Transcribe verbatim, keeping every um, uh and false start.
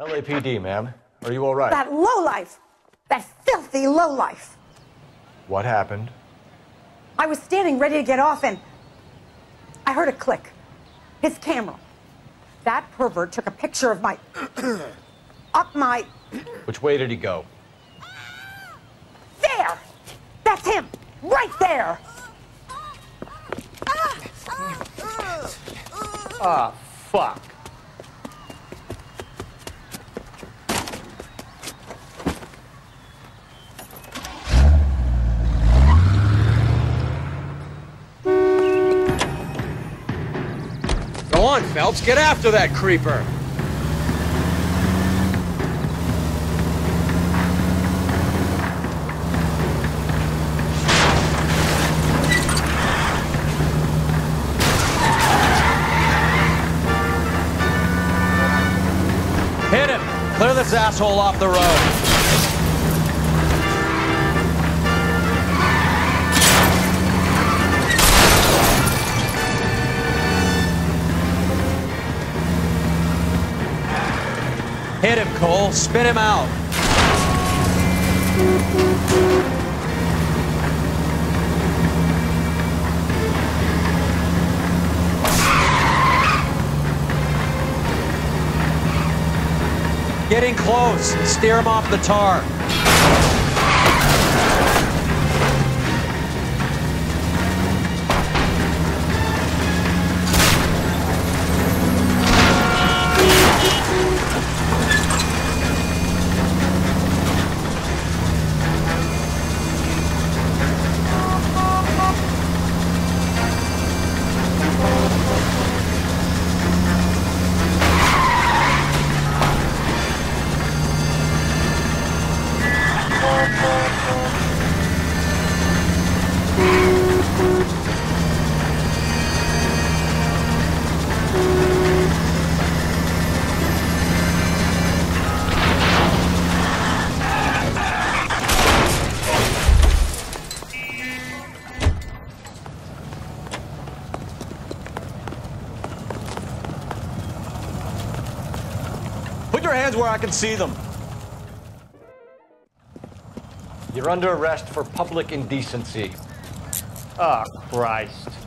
L A P D, ma'am. Are you all right? That lowlife! That filthy lowlife! What happened? I was standing ready to get off and I heard a click. His camera. That pervert took a picture of my... up my... Which way did he go? There! That's him! Right there! Ah, fuck. Go on, Phelps, get after that creeper. Hit him! Clear this asshole off the road. Hit him, Cole. Spit him out. Getting close. Steer him off the tar. Put your hands where I can see them. You're under arrest for public indecency. Oh, Christ.